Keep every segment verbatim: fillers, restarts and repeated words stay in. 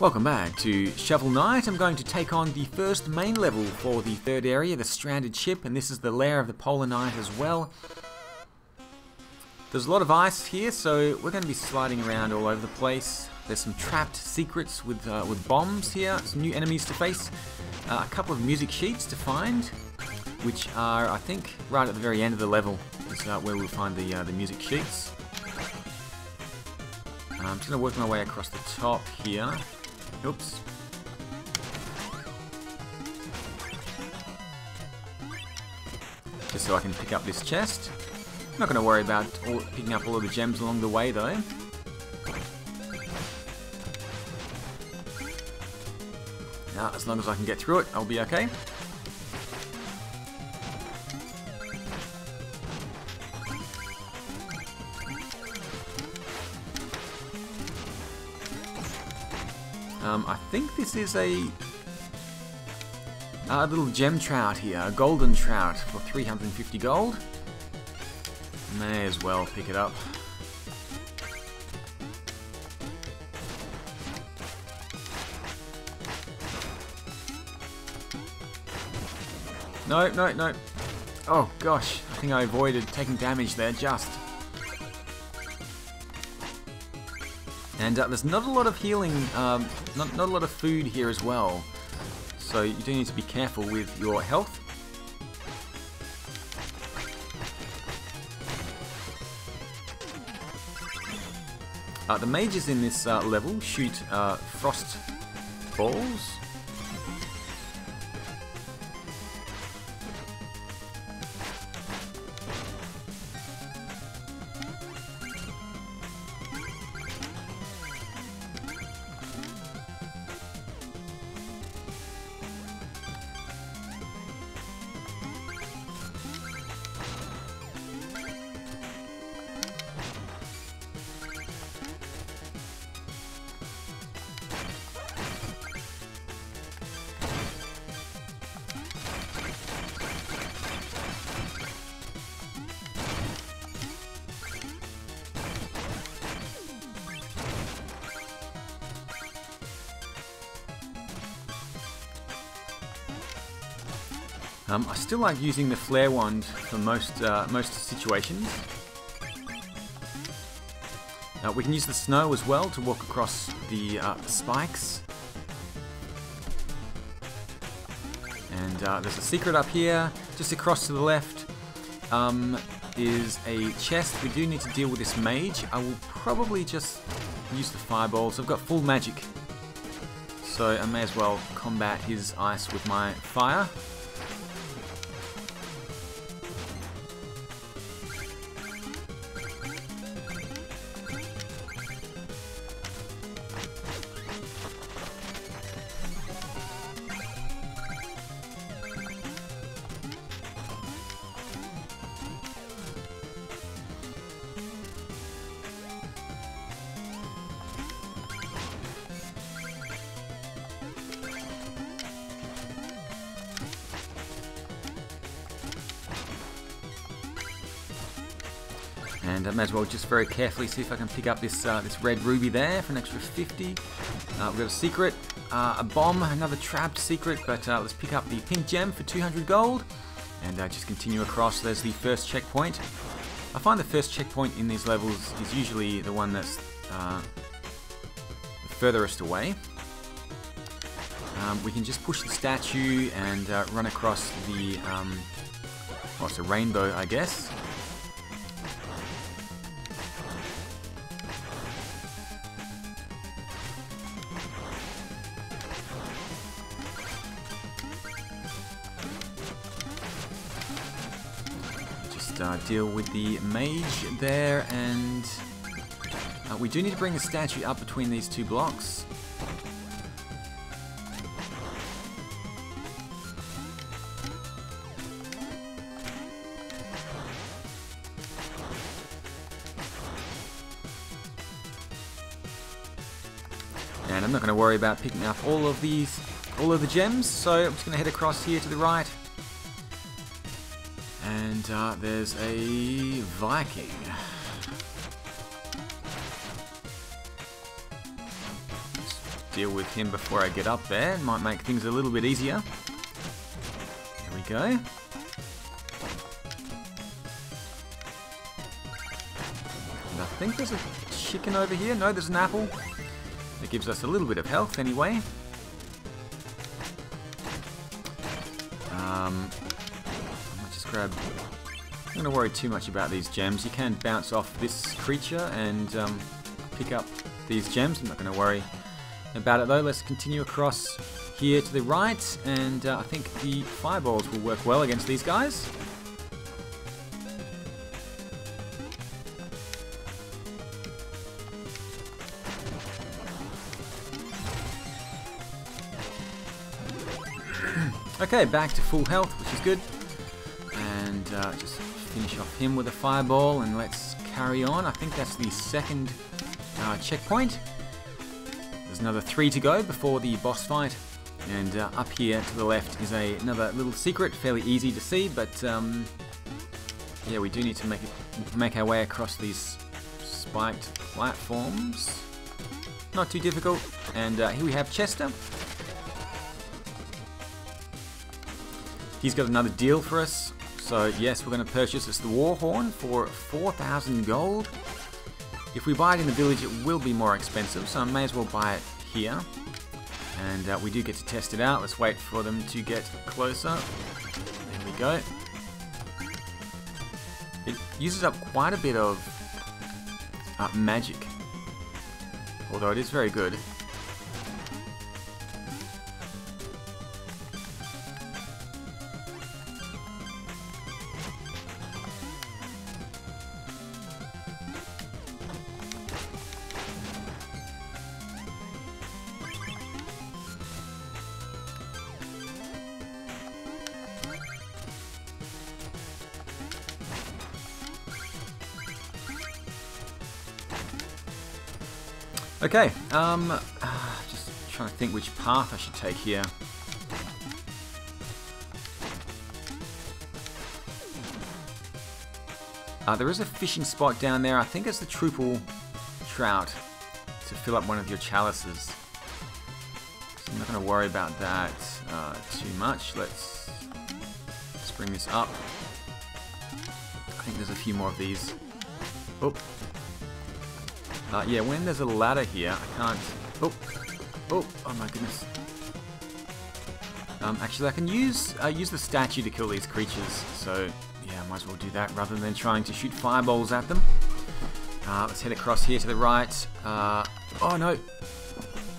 Welcome back to Shovel Knight. I'm going to take on the first main level for the third area, the Stranded Ship, and this is the lair of the Polar Knight as well. There's a lot of ice here, so we're going to be sliding around all over the place. There's some trapped secrets with, uh, with bombs here, some new enemies to face, uh, a couple of music sheets to find, which are, I think, right at the very end of the level is uh, where we'll find the, uh, the music sheets. And I'm just going to work my way across the top here. Oops. Just so I can pick up this chest. Not going to worry about all, picking up all of the gems along the way though. Now, as long as I can get through it, I'll be okay. Um, I think this is a, a little gem trout here, a golden trout for three hundred fifty gold. May as well pick it up. No, no, no. Oh gosh, I think I avoided taking damage there just. And uh, there's not a lot of healing, um, not, not a lot of food here as well, so you do need to be careful with your health. Uh, the mages in this uh, level shoot uh, frost balls. Um, I still like using the flare wand for most uh, most situations. Uh, we can use the snow as well to walk across the uh, spikes. And uh, there's a secret up here, just across to the left, um, is a chest. We do need to deal with this mage. I will probably just use the fireballs. I've got full magic, so I may as well combat his ice with my fire. And I may as well just very carefully see if I can pick up this uh, this red ruby there for an extra fifty. Uh, we've got a secret, uh, a bomb, another trapped secret, but uh, let's pick up the pink gem for two hundred gold. And uh, just continue across. There's the first checkpoint. I find the first checkpoint in these levels is usually the one that's uh, the furthest away. Um, we can just push the statue and uh, run across the, um, well, it's a rainbow, I guess. Uh, deal with the mage there, and uh, we do need to bring the statue up between these two blocks. And I'm not going to worry about picking up all of these, all of the gems, so I'm just going to head across here to the right. And uh, there's a Viking. Just deal with him before I get up there. It might make things a little bit easier. There we go. And I think there's a chicken over here. No, there's an apple. It gives us a little bit of health anyway. Um, I might just grab... I'm not going to worry too much about these gems. You can bounce off this creature and um, pick up these gems. I'm not going to worry about it though. Let's continue across here to the right, and uh, I think the fireballs will work well against these guys. Okay, back to full health, which is good. And uh, just finish off him with a fireball, and let's carry on. I think that's the second uh, checkpoint. There's another three to go before the boss fight. And uh, up here to the left is a, another little secret, fairly easy to see, but um, yeah, we do need to make it, make our way across these spiked platforms. Not too difficult. And uh, here we have Chester. He's got another deal for us. So yes, we're going to purchase it's the Warhorn for four thousand gold. If we buy it in the village, it will be more expensive, so I may as well buy it here. And uh, we do get to test it out. Let's wait for them to get closer. There we go. It uses up quite a bit of uh, magic, although it is very good. Okay, um, just trying to think which path I should take here. Uh, there is a fishing spot down there. I think it's the triple trout to fill up one of your chalices. So I'm not going to worry about that uh, too much. Let's, let's bring this up. I think there's a few more of these. Oh. Uh, yeah, when there's a ladder here, I can't... Oh, oh, oh my goodness. Um, actually, I can use uh, use the statue to kill these creatures, so yeah, I might as well do that rather than trying to shoot fireballs at them. Uh, let's head across here to the right. Uh, oh no!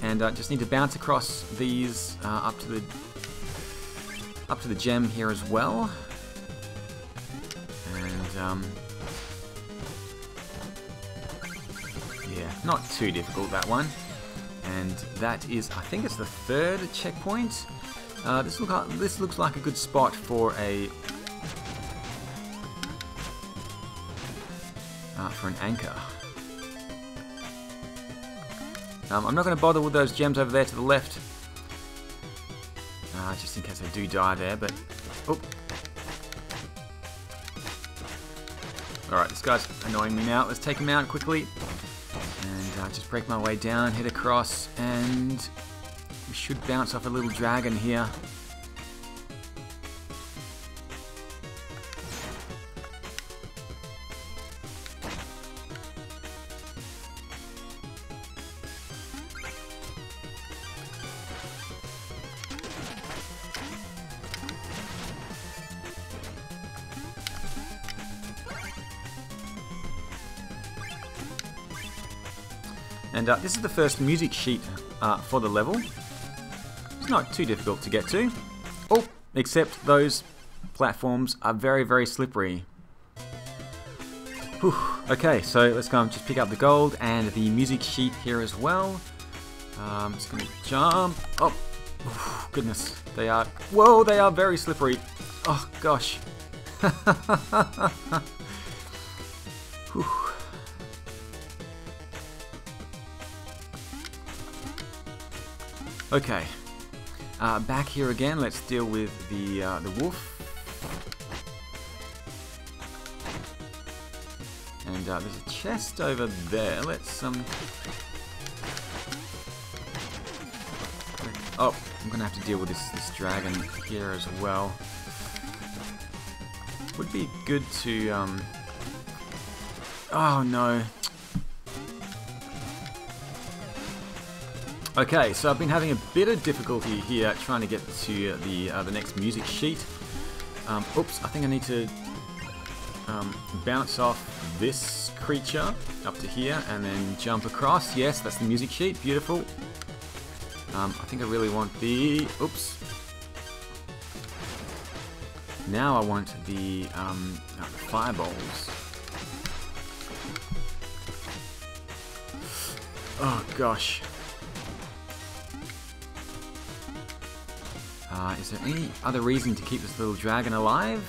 And I uh, just need to bounce across these uh, up to the up to the gem here as well. And um, yeah, not too difficult, that one. And that is, I think it's the third checkpoint. Uh, this, look like, this looks like a good spot for a uh, for an anchor. Um, I'm not going to bother with those gems over there to the left, uh, just in case I do die there. But oh, all right, this guy's annoying me now. Let's take him out quickly. And uh, just break my way down, head across, and we should bounce off a little dragon here. And uh, this is the first music sheet uh, for the level. It's not too difficult to get to. Oh, except those platforms are very, very slippery. Whew. Okay, so let's go and just pick up the gold and the music sheet here as well. I'm um, just going to jump. Oh, oof, goodness. They are... Whoa, they are very slippery. Oh, gosh. Whew. Okay, uh, back here again. Let's deal with the uh, the wolf. And uh, there's a chest over there. Let's um, Oh, I'm gonna have to deal with this, this dragon here as well. Would be good to, um... oh no. Okay, so I've been having a bit of difficulty here trying to get to the uh, the next music sheet. Um, oops, I think I need to um, bounce off this creature up to here and then jump across. Yes, that's the music sheet. Beautiful. Um, I think I really want the... oops. Now I want the um, uh, fireballs. Oh gosh. Uh, is there any other reason to keep this little dragon alive?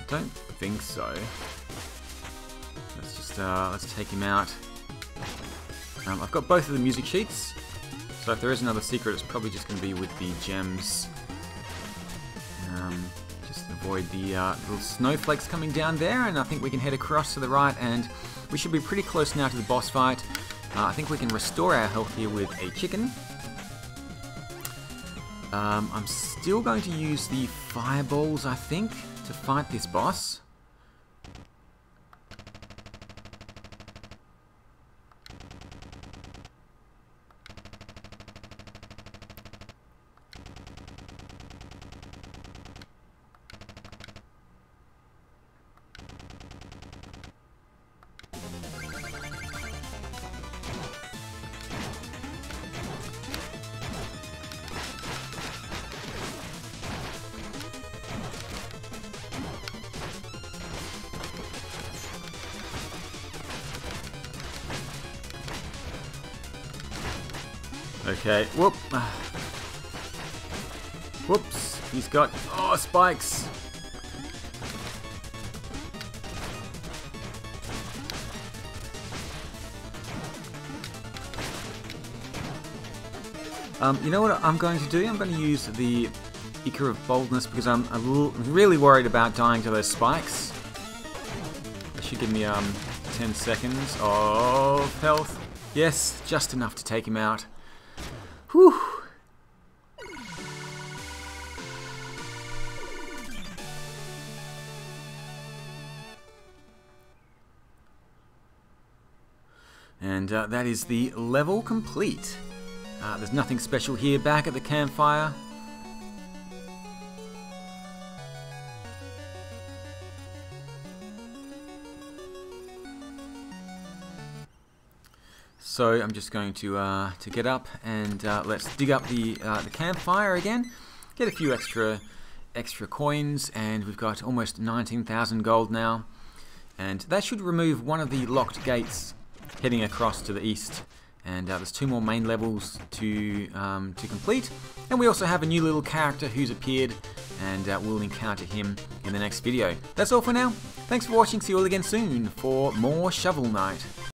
I don't think so. Let's just, uh, let's take him out. Um, I've got both of the music sheets, so if there is another secret, it's probably just going to be with the gems. Um, just avoid the uh, little snowflakes coming down there, and I think we can head across to the right, and we should be pretty close now to the boss fight. Uh, I think we can restore our health here with a chicken. Um, I'm still going to use the fireballs, I think, to fight this boss. Okay, whoop. Whoops, he's got, oh, spikes. Um, you know what I'm going to do? I'm going to use the Icarus of Boldness because I'm a little, really worried about dying to those spikes. That should give me um, ten seconds of health. Yes, just enough to take him out. Whew. And uh, that is the level complete. Uh, there's nothing special here back at the campfire. So I'm just going to uh, to get up and uh, let's dig up the uh, the campfire again, get a few extra extra coins, and we've got almost nineteen thousand gold now, and that should remove one of the locked gates heading across to the east. And uh, there's two more main levels to um, to complete, and we also have a new little character who's appeared, and uh, we'll encounter him in the next video. That's all for now. Thanks for watching. See you all again soon for more Shovel Knight.